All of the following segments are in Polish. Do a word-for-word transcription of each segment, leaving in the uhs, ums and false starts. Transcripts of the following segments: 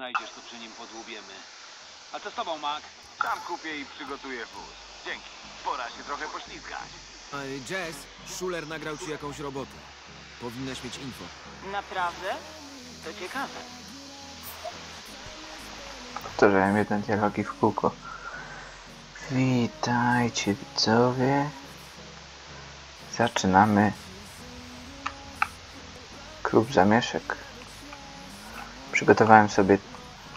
znajdziesz, to przy nim podłubiemy. A co z tobą, Mac? Sam kupię i przygotuję wóz. Dzięki. Pora się trochę poślizgać. Ej, Jess, Schuler nagrał ci jakąś robotę. Powinnaś mieć info. Naprawdę? To ciekawe. Powtarzałem jeden dialog i w kółko. Witajcie, widzowie. Zaczynamy. Klub Zamieszek. Przygotowałem sobie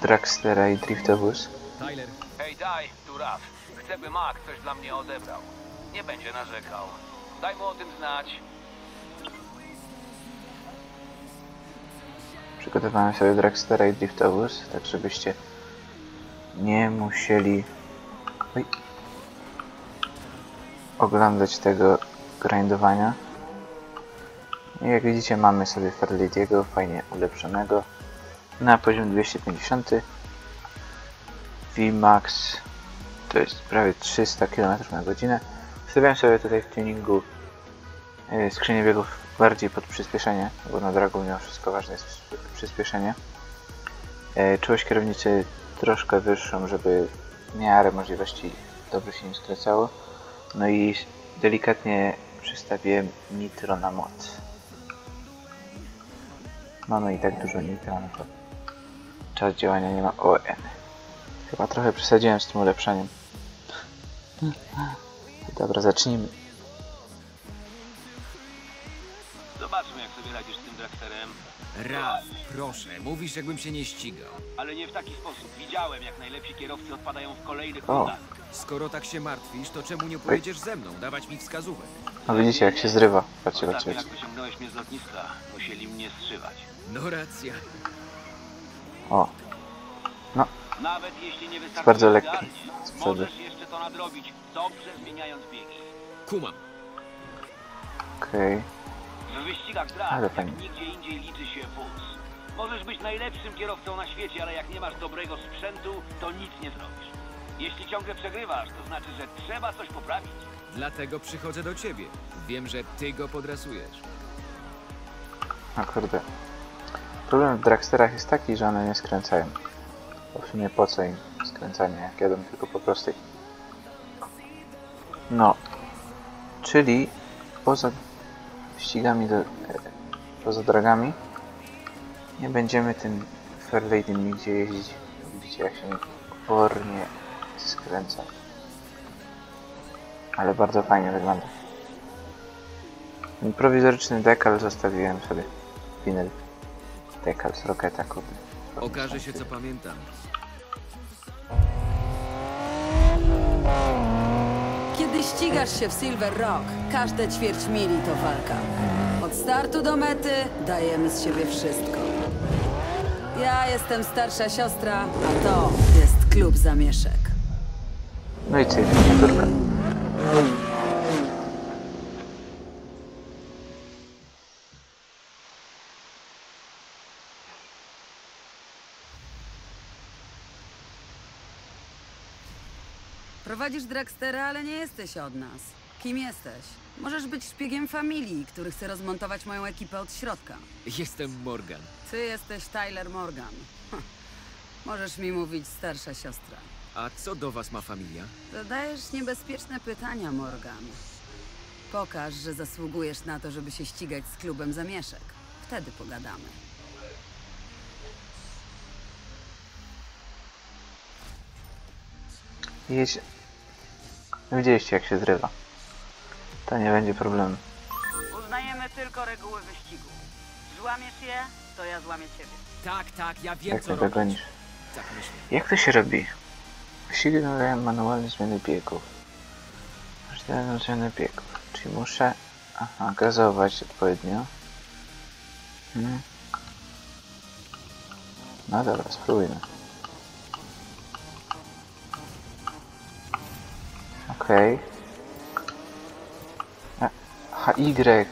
Dragstera i Driftbus. Tyler. Hej, daj, tu Raf. Chcę, by Mac coś dla mnie odebrał. Nie będzie narzekał. Daj mu o tym znać. Przygotowałem sobie Dragstera i Driftbus, tak żebyście nie musieli Oj. oglądać tego grindowania. I jak widzicie, mamy sobie Fairlady'ego fajnie ulepszonego na poziom dwieście pięćdziesiąt. V max to jest prawie trzysta kilometrów na godzinę. Wstawiam sobie tutaj w tuningu yy, skrzynię biegów bardziej pod przyspieszenie, bo na dragu mimo wszystko ważne jest przyspieszenie. Yy, czułość kierownicy troszkę wyższą, żeby w miarę możliwości dobrze się nie skracało. No i delikatnie przestawiłem nitro na moc. Mamy i tak dużo nitra, no to czas działania nie ma. O, N. Chyba trochę przesadziłem z tym ulepszeniem. Dobra, zacznijmy. Zobaczmy, jak sobie radzisz z tym Dragsterem. Raf, proszę, mówisz, jakbym się nie ścigał. Ale nie w taki sposób. Widziałem, jak najlepsi kierowcy odpadają w kolejnych rundach. Skoro tak się martwisz, to czemu nie pojedziesz ze mną, dawać mi wskazówek? No widzicie, jak się zrywa. Patrzcie, patrzcie. Jak wyciągnąłeś mnie z lotniska, musieli mnie strzywać. No racja. O. No. Nawet jeśli nie wystarczy, bardzo lekko. Możesz jeszcze to nadrobić, dobrze zmieniając biegi. Kumam. Okej. Okay. W wyścigach drag, jak nigdzie indziej liczy się wóz. Możesz być najlepszym kierowcą na świecie, ale jak nie masz dobrego sprzętu, to nic nie zrobisz. Jeśli ciągle przegrywasz, to znaczy, że trzeba coś poprawić. Dlatego przychodzę do ciebie. Wiem, że ty go podrasujesz. A kurde. Problem w Dragsterach jest taki, że one nie skręcają. Bo w sumie po co im skręcanie, jak jadą tylko po prostej. No. Czyli poza ścigami do, e, poza dragami nie będziemy tym Fairlady'em nigdzie jeździć. Widzicie, jak się opornie skręca, ale bardzo fajnie wygląda. Ten prowizoryczny dekal zostawiłem sobie, winyl, dekal z Rocketa, kurde. Okaże się, co pamiętam. Kiedy ścigasz się w Silver Rock, każde ćwierć mili to walka. Od startu do mety dajemy z siebie wszystko. Ja jestem starsza siostra, a to jest Klub Zamieszek. No i co, córka? Prowadzisz Dragstera, ale nie jesteś od nas. Kim jesteś? Możesz być szpiegiem familii, który chce rozmontować moją ekipę od środka. Jestem Morgan. Ty jesteś Tyler Morgan. Możesz mi mówić starsza siostra. A co do was ma familia? Zadajesz niebezpieczne pytania, Morgan. Pokaż, że zasługujesz na to, żeby się ścigać z Klubem Zamieszek. Wtedy pogadamy. Jeźdź... Widzieliście, jak się zrywa. To nie będzie problemu. Uznajemy tylko reguły wyścigu. Złamiesz je, to ja złamię ciebie. Tak, tak, ja wiem, jak co dogonisz. Tak myślę. Jak to się robi? Wyścigi wymagają manualnej zmiany biegów. Manualną zmianę biegów. Czyli muszę... Aha, gazować odpowiednio. Hmm. No dobra, spróbujmy. Okej. Okay. H Y.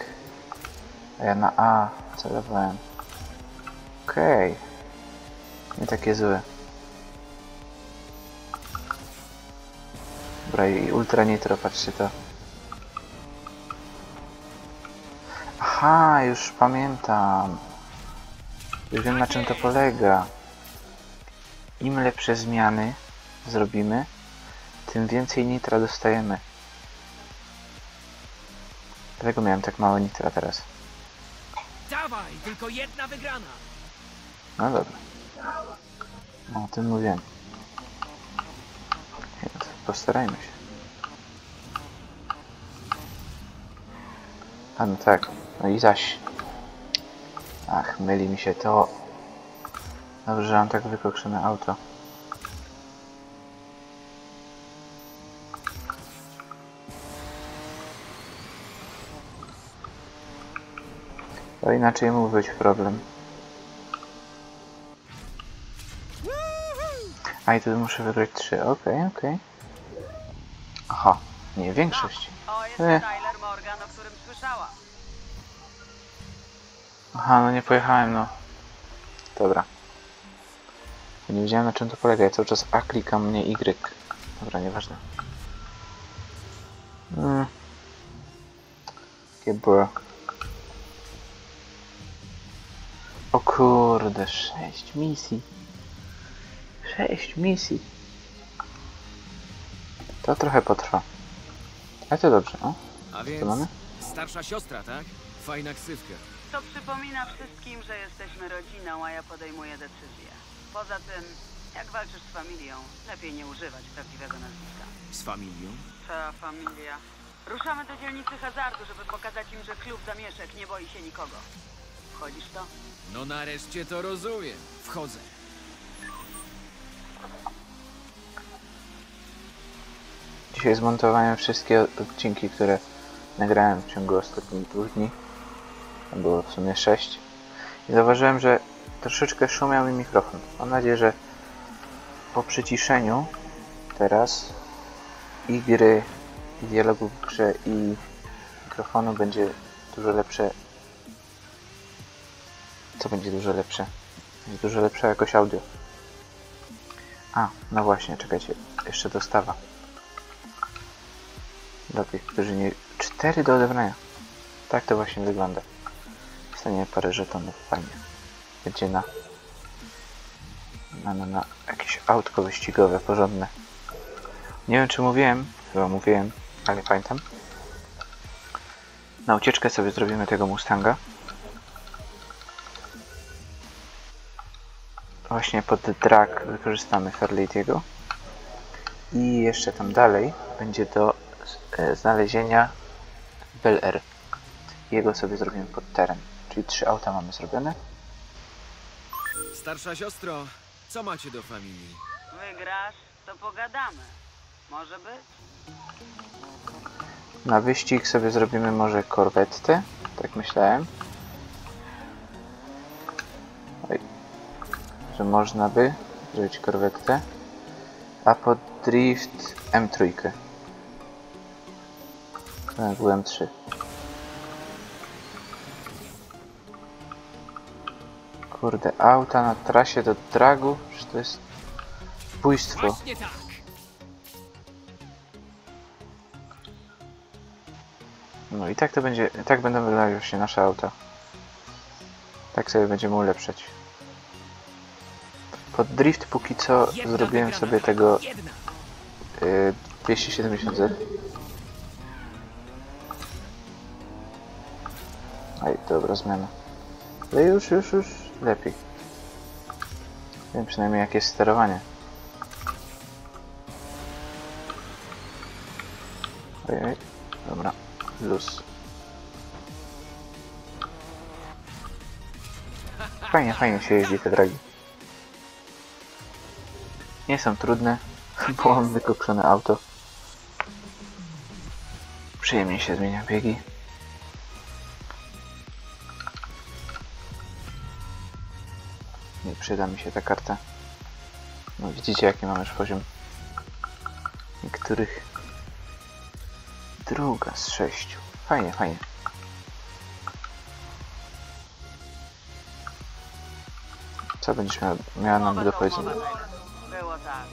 A ja na A celowałem. Okej. Okay. Nie takie złe. Dobra, i ultra nitro, patrzcie to. Aha, już pamiętam. Już wiem, na czym to polega. Im lepsze zmiany zrobimy, tym więcej nitra dostajemy. Dlatego miałem tak mało nitra teraz. Dawaj, tylko jedna wygrana. No dobra. O tym mówiłem. Postarajmy się. A no tak. No i zaś. Ach, myli mi się to. Dobrze, że mam tak wykokszone auto. To inaczej mógł być problem. A i tu muszę wygrać trzy. Okej, okay, okej. Okay. Aha, nie, większość. O, jest e. Tyler Morgan, o którym słyszała. Aha, no nie pojechałem, no. Dobra. Nie wiedziałem, na czym to polega. Ja cały czas A klikam, mnie Y. Dobra, nieważne. Mm. Takie było. O kurde, sześć misji. Sześć misji. To trochę potrwa. Ale to dobrze, no. A więc, mamy? Starsza siostra, tak? Fajna ksywka. To przypomina wszystkim, że jesteśmy rodziną, a ja podejmuję decyzję. Poza tym, jak walczysz z familią, lepiej nie używać prawdziwego nazwiska. Z familią? Ta familia. Ruszamy do dzielnicy hazardu, żeby pokazać im, że klub zamieszek nie boi się nikogo. Wchodzisz to? No nareszcie to rozumiem. Wchodzę. Dzisiaj zmontowałem wszystkie odcinki, które nagrałem w ciągu ostatnich dwóch dni. To było w sumie sześć. I zauważyłem, że troszeczkę szumiał mi mikrofon. Mam nadzieję, że po przyciszeniu teraz i gry, i dialogów w grze, i mikrofonu będzie dużo lepsze. Co będzie dużo lepsze? Będzie dużo lepsza jakość audio. A, no właśnie, czekajcie. Jeszcze dostawa. Dla tych, którzy nie... cztery do odebrania. Tak to właśnie wygląda. Stanie parę żetonów, fajnie. Będzie na... Na, na, na jakieś autko wyścigowe, porządne. Nie wiem, czy mówiłem. Chyba mówiłem, ale pamiętam. Na ucieczkę sobie zrobimy tego Mustanga. Właśnie pod drag wykorzystamy Fairlady'ego. I jeszcze tam dalej będzie do e, znalezienia Bel Air. Jego sobie zrobimy pod teren. Czyli trzy auta mamy zrobione. Starsza siostro, co macie do familii? Wygrasz, to pogadamy. Może być? Na wyścig sobie zrobimy może korwetę. Tak myślałem. Że można by zrobić korwetę, a pod drift M trzy. To był M trzy. Kurde, auta na trasie do dragu, że to jest bójstwo. No i tak to będzie, tak będą wyglądać właśnie nasze auta. Tak sobie będziemy ulepszać. Pod drift póki co zrobiłem sobie tego y, dwieście siedemdziesiąt zet. Oj, dobra zmiana. Ale już, już, już lepiej. Wiem przynajmniej jakie jest sterowanie. Oj, oj. Dobra, luz. Fajnie, fajnie się jeździ te dragi. Nie są trudne, bo mam wykokszone auto. Przyjemnie się zmienia biegi. Nie przyda mi się ta karta. No widzicie jaki mam już poziom niektórych. Druga z sześciu. Fajnie, fajnie. Co będziesz miała, miała nam do powiedzenia? Było tak.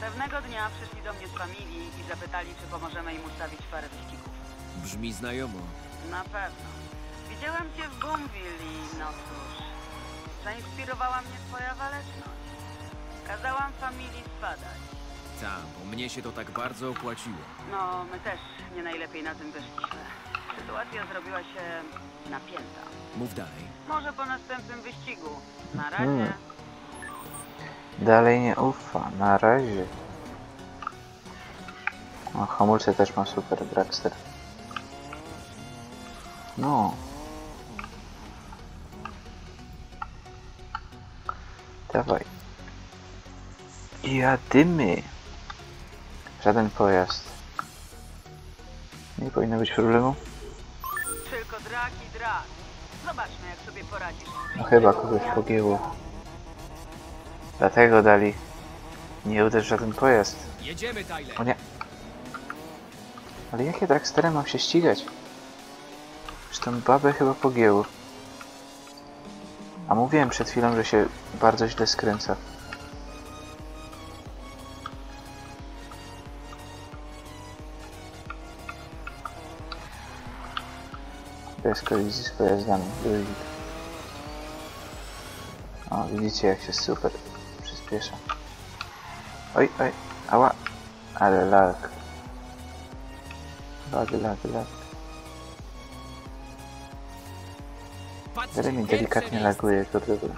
Pewnego dnia przyszli do mnie z familii i zapytali, czy pomożemy im ustawić parę wyścigów. Brzmi znajomo. Na pewno. Widziałem cię w Boomville i no cóż, zainspirowała mnie twoja waleczność. familii spadać. Tak, bo mnie się to tak bardzo opłaciło. No, my też nie najlepiej na tym wyszliśmy. Sytuacja zrobiła się napięta. Mów dalej. Może po następnym wyścigu. Na razie. Hmm. Dalej nie ufa. Na razie. O, hamulce też ma super dragster. No. Dawaj. Jadymy. Żaden pojazd. Nie powinno być problemu. Tylko drag i drag. Zobaczmy, jak sobie poradzisz. No chyba kogoś pogięło. Dlatego dali. Nie uderz żaden pojazd. Jedziemy, Tyler. O nie. Ale jakie dragsterem mam się ścigać? Już tą babę chyba pogięło. A mówiłem przed chwilą, że się bardzo źle skręca. Bez kolizji z pojazdami. O, widzicie, jak się super przyspiesza. Oj, oj, ała. Ale lag. Lag, lag, lag. Tyle mi delikatnie laguje, to dobra.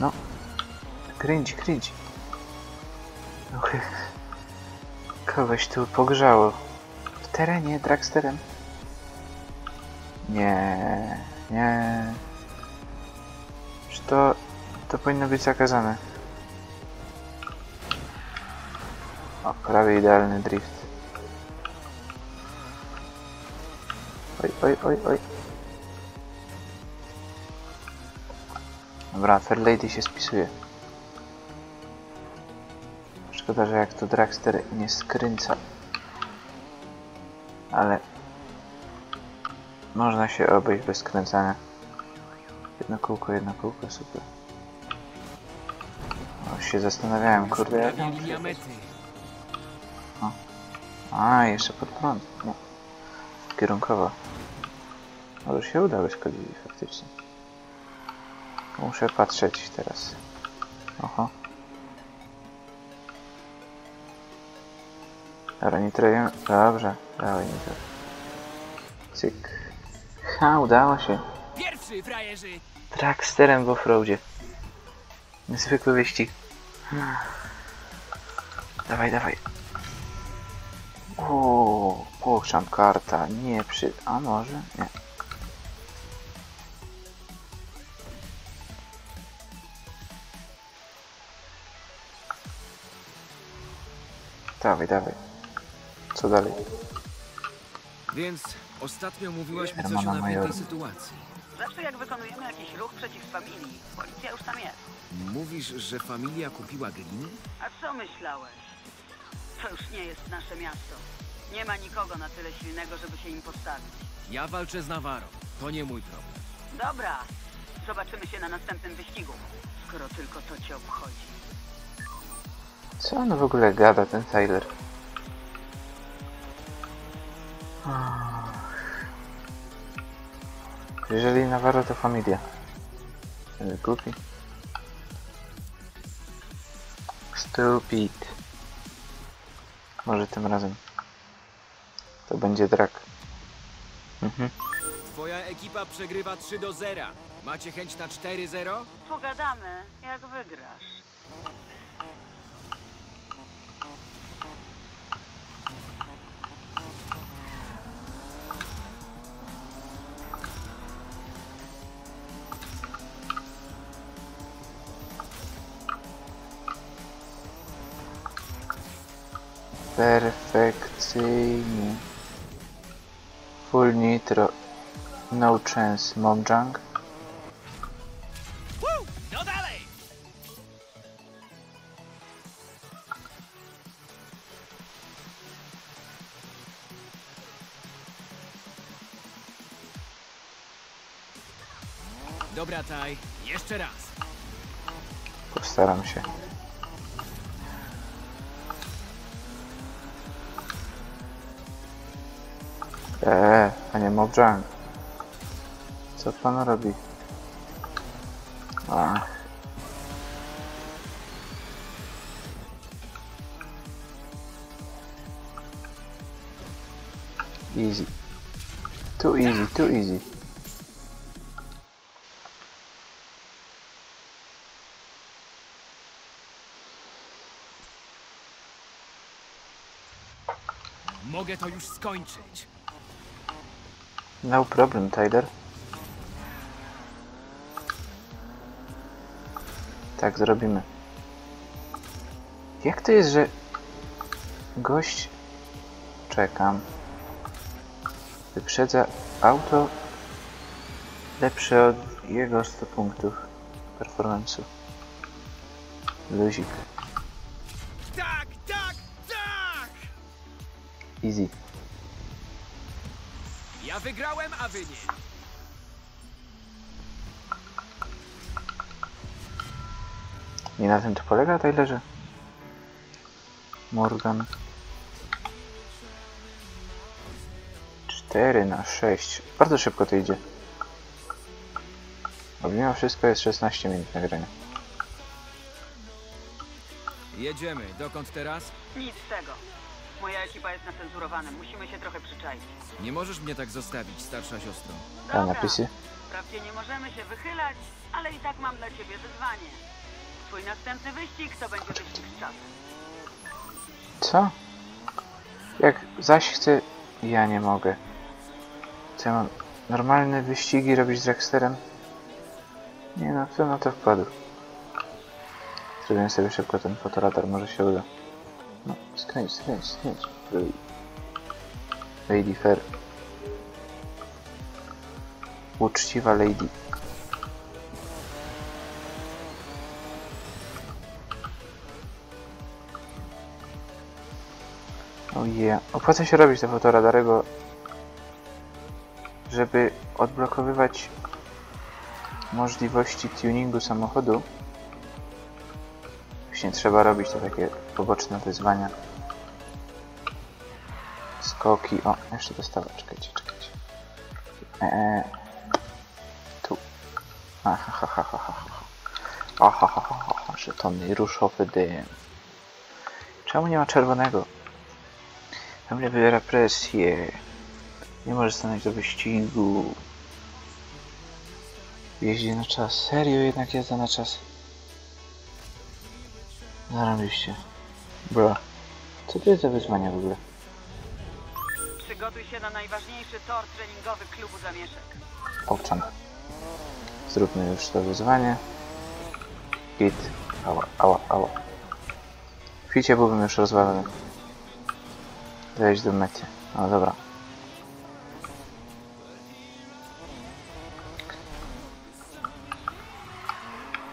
No. Cringe, cringe. Kogoś tu pogrzało. W terenie, dragsterem. Nie, nie. Czy to... to powinno być zakazane. O, prawie idealny drift. Oj, oj, oj, oj. Dobra, Fairlady się spisuje. Szkoda, że jak to dragster nie skręca. Ale... można się obejść bez skręcania. Jedno kółko, jedno kółko, super. O, się zastanawiałem, kurde, jak... O. A, jeszcze pod prąd. No. Kierunkowo. Może się uda bez kolizji faktycznie. Muszę patrzeć teraz. Oho. Dobra, nie trajemy. Dobrze, dawaj mi to. Cyk. Ha, udało się. Pierwszy, frajerzy! Dragsterem w offroadzie. Niezwykły wyścig. Hmm. Dawaj, dawaj. O, połączam karta, nie przy... a może? Nie. Dawaj, dawaj. Co dalej? Więc ostatnio mówiłaś mi coś na tej sytuacji. Zawsze jak wykonujemy jakiś ruch przeciw familii, policja już tam jest. Mówisz, że familia kupiła gliny? A co myślałeś? To już nie jest nasze miasto. Nie ma nikogo na tyle silnego, żeby się im postawić. Ja walczę z Navarro. To nie mój problem. Dobra. Zobaczymy się na następnym wyścigu. Skoro tylko to cię obchodzi. Co on w ogóle gada, ten Tyler? Jeżeli Navarro, to familia. Głupi. Stupid. Może tym razem. To będzie drag. Mhm. Twoja ekipa przegrywa trzy do zera. Macie chęć na cztery zero? Pogadamy, jak wygrasz. Perfekcyjnie. Full nitro. No chance, Momjang. No dalej! Dobra, Taj. Jeszcze raz. Postaram się. Eee, panie Mojang. Co pan robi? Ach, Easy. Too easy, too easy. Mogę to już skończyć. No problem, Tyler. Tak zrobimy. Jak to jest, że gość... Czekam. Wyprzedza auto lepsze od jego stu punktów performance'u. Luzik. Tak, tak, tak! Easy. Ja wygrałem, a wy nie. Nie na tym to polega, Tylerze? Morgan. cztery na sześć. Bardzo szybko to idzie. Bo mimo wszystko jest szesnaście minut nagrania. Jedziemy. Dokąd teraz? Nic z tego. Moja ekipa jest nacenzurowana. Musimy się trochę przyczaić. Nie możesz mnie tak zostawić, starsza siostro. Dobra. A napisy? Wprawdzie nie możemy się wychylać, ale i tak mam dla ciebie wyzwanie. Twój następny wyścig to będzie wyścig z czasem. Co? Jak zaś chcę... Ja nie mogę. Co, mam normalne wyścigi robić z Dragsterem? Nie no, co na to wpadł? Zrobiłem sobie szybko ten fotoradar, może się uda. No, skręć, skręć, skręć. Lady Fair. Uczciwa Lady. Yeah. Opłaca się robić te fotoradary, bo żeby odblokowywać możliwości tuningu samochodu, właśnie trzeba robić te takie poboczne wyzwania. Skoki, o, jeszcze dostawa, czekajcie, czekajcie. Eee, tu. Aha, ha, ha, ha, ha, ha, ha, ha, ha, ha, żetony, ruszowy dym. Czemu nie ma czerwonego? Tam nie wybiera presję. Nie może stanąć do wyścigu. Jeździ na czas. Serio jednak jazda na czas. Zarobiście. Bro. Co to jest za wyzwanie w ogóle? Przygotuj się na najważniejszy tor treningowy klubu zamieszek. Owczan. Zróbmy już to wyzwanie. Hit. Ała, ała, ała. W hicie byłbym już rozwalony. Zejść do mety. No dobra.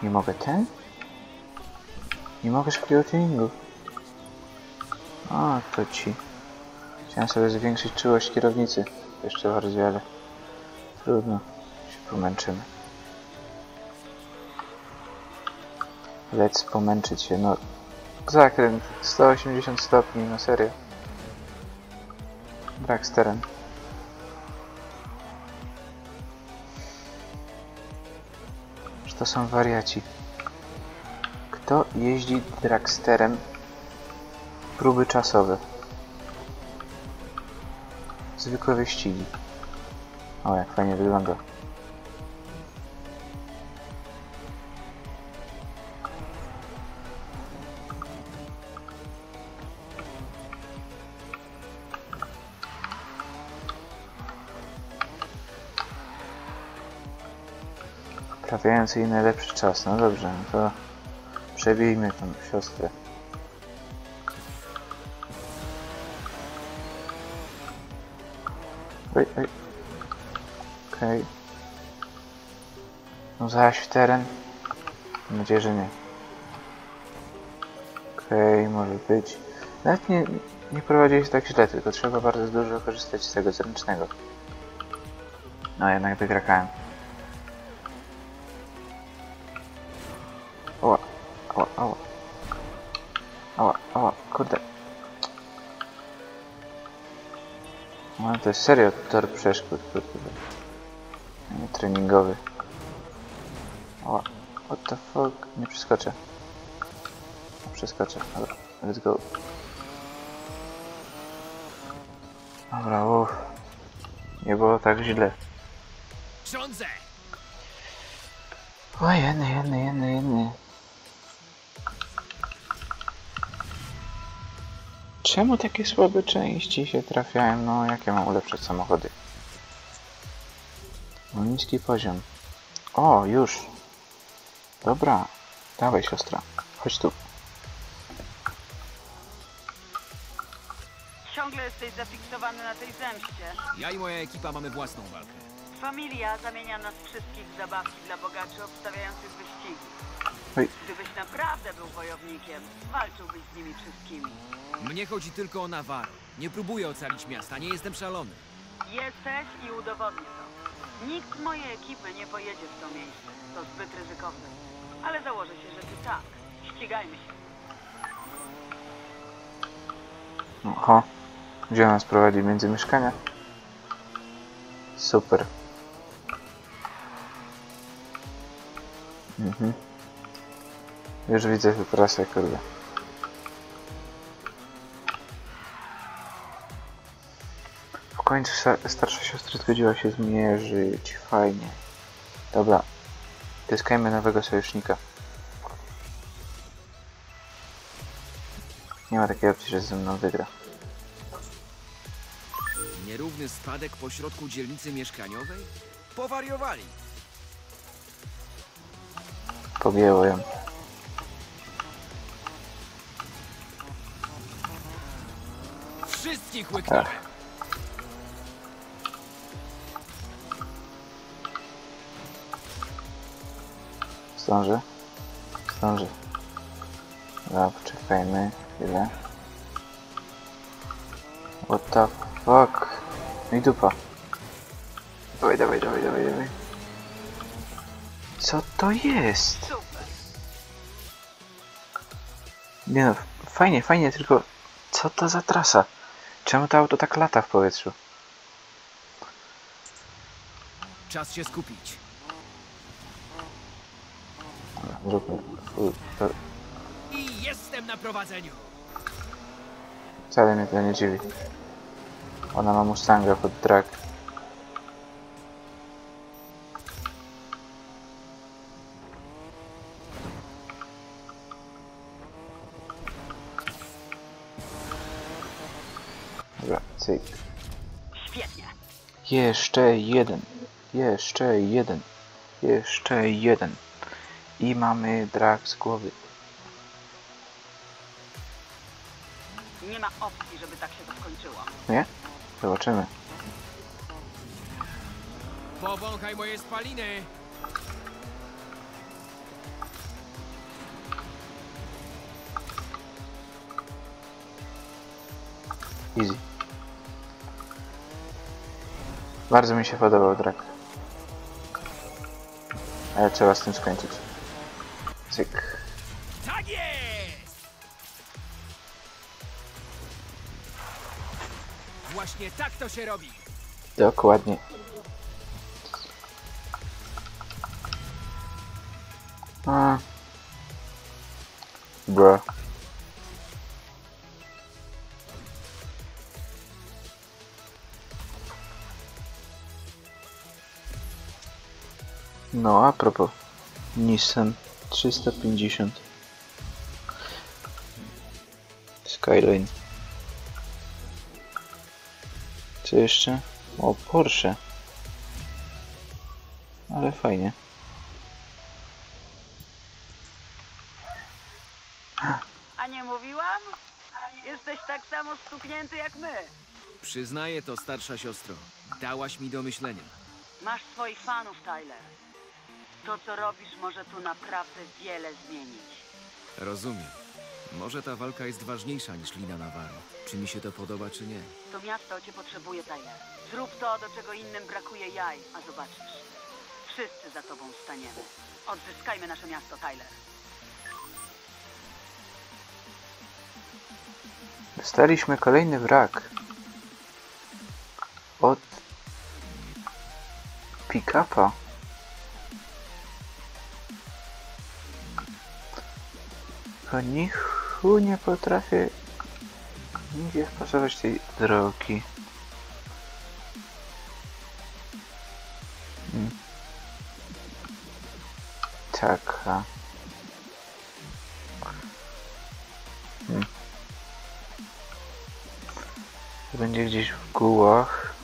Nie mogę ten? Nie mogę szybkiego tuningu. A to ci. Chciałem sobie zwiększyć czułość kierownicy. Jeszcze bardziej, ale trudno. Się pomęczymy. Lec pomęczyć się. No zakręt. sto osiemdziesiąt stopni. No serio. Dragsterem. Czy to są wariaci? Kto jeździ Dragsterem? Próby czasowe. Zwykłe wyścigi. O, jak fajnie wygląda. Trafiający i najlepszy czas. No dobrze, no to przebijmy tą siostrę. Oj, oj. Okej. Okay. No zaś w teren. Mam nadzieję, że nie. Okej, okay, może być. Nawet nie, nie prowadzi się tak źle, tylko trzeba bardzo dużo korzystać z tego zręcznego. No jednak wygrakałem. Ała, ała, ała. Ała, ała, kurde. No to jest serio tor przeszkód. Nie treningowy. Ała, what the fuck? Nie przeskoczę. Przeskoczę, dobra, let's go. Dobra, uff. nie było tak źle. O, jedny, jedny, jedny, jedny. Czemu takie słabe części się trafiają? No, jak ja mam ulepszyć samochody? No, niski poziom. O, już. Dobra. Dawaj, siostra. Chodź tu. Ciągle jesteś zafiksowany na tej zemście. Ja i moja ekipa mamy własną walkę. Familia zamienia nas wszystkich w zabawki dla bogaczy obstawiających wyścigi. Oj. Gdybyś naprawdę był wojownikiem, walczyłbyś z nimi wszystkimi. Mnie chodzi tylko o Navarro. Nie próbuję ocalić miasta, nie jestem szalony. Jesteś i udowodnię to. Nikt z mojej ekipy nie pojedzie w to miejsce. To zbyt ryzykowne. Ale założę się, że ty tak. Ścigajmy się. Oho. Gdzie nas prowadzi? Między mieszkania? Super. Mhm. Już widzę tę trasę, kurde. W końcu starsza siostra zgodziła się zmierzyć. Fajnie. Dobra. Tyskajmy nowego sojusznika. Nie ma takiej opcji, że ze mną wygra. Nierówny spadek pośrodku dzielnicy mieszkaniowej? Powariowali! Pobiło ją. Wszystkich łyknąłem! Zdąży? Zdąży. Dobra, poczekajmy chwilę. What the fuck? No i dupa. Dawaj, dawaj, dawaj, dawaj, dawaj. Co to jest? Nie no, fajnie, fajnie, tylko co to za trasa? Czemu to auto tak lata w powietrzu? Czas się skupić. Zróbmy. I jestem na prowadzeniu. Wcale mnie to nie dziwi. Ona ma Mustanga pod drag. Dobra, cyk. Świetnie. Jeszcze jeden. Jeszcze jeden. Jeszcze jeden. I mamy drag z głowy. Nie ma opcji, żeby tak się to skończyło. Nie? Zobaczymy. Powąchaj moje spaliny! Easy. Bardzo mi się podobał drag. Ale trzeba z tym skończyć. Cyk. Tak jest! Właśnie tak to się robi. Dokładnie. A. Bro. No, a propos Nissan trzysta pięćdziesiąt Skyline. Co jeszcze? O, Porsche. Ale fajnie. A nie mówiłam? Jesteś tak samo stuknięty jak my. Przyznaję to, starsza siostro. Dałaś mi do myślenia. Masz swoich fanów, Tyler. To, co robisz, może tu naprawdę wiele zmienić. Rozumiem. Może ta walka jest ważniejsza niż lina Navarro. Czy mi się to podoba, czy nie? To miasto cię potrzebuje, Tyler. Zrób to, do czego innym brakuje jaj, a zobaczysz. Wszyscy za tobą staniemy. Odzyskajmy nasze miasto, Tyler. Dostaliśmy kolejny wrak. Od... pick-upa. Nichu nie potrafię nigdzie wpasować tej drogi. czeka. Hmm. Będzie gdzieś w gółach.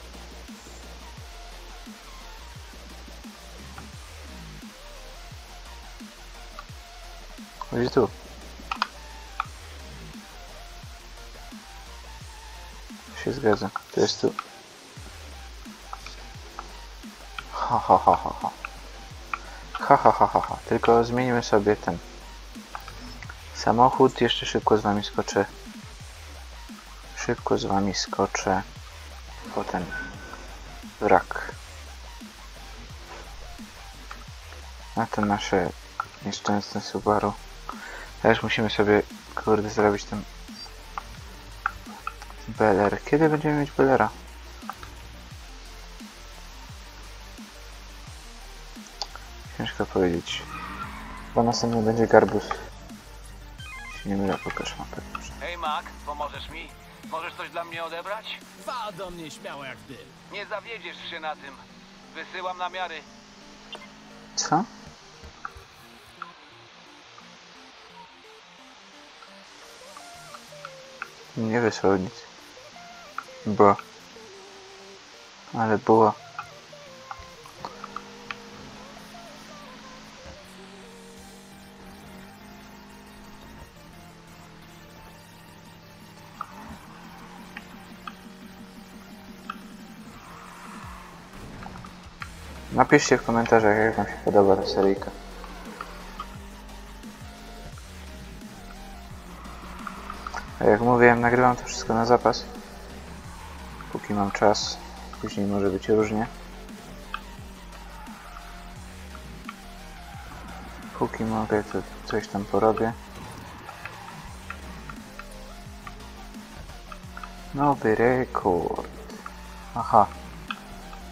Chodź tu. Się zgadza. To jest tu. Ha ha ha ha ha. Ha ha ha ha ha. Tylko zmienimy sobie ten samochód. Jeszcze szybko z wami skoczę. Szybko z wami skoczę. Potem wrak. Na to nasze nieszczęsne Subaru. Teraz musimy sobie, kurde, zrobić ten Bel Air. Kiedy będziemy mieć Bel Aira? Ciężko powiedzieć. Bo następnie będzie Garbus. Jeśli nie mylę, pokaż mapę. Hej Mac, pomożesz mi? Możesz coś dla mnie odebrać? Wal do mnie śmiało jak ty. Nie zawiedziesz się na tym. Wysyłam namiary. Co? Nie wysłał nic. Bo. Ale było. Napiszcie w komentarzach, jak wam się podoba ta seryjka. A jak mówiłem, nagrywam to wszystko na zapas. Póki mam czas, później może być różnie. Póki mogę, to coś tam porobię. Nowy rekord. Aha.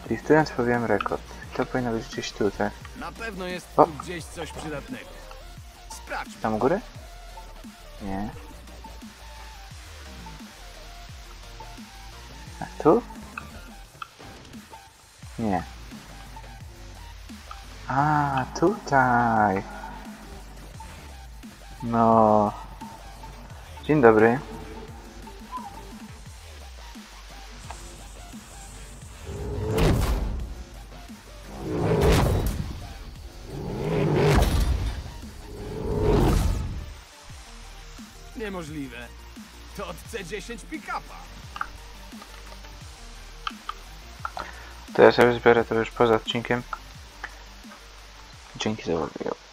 Driftując powiem rekord. To powinno być gdzieś tutaj. Na pewno jest tu gdzieś coś przydatnego. Sprawdź. Tam u góry? Nie. A tu? Nie. A tutaj. No. Dzień dobry. Niemożliwe. To od C dziesięć pick-upa. To ja sobie zbiorę to już poza odcinkiem. Dzięki za uwagę.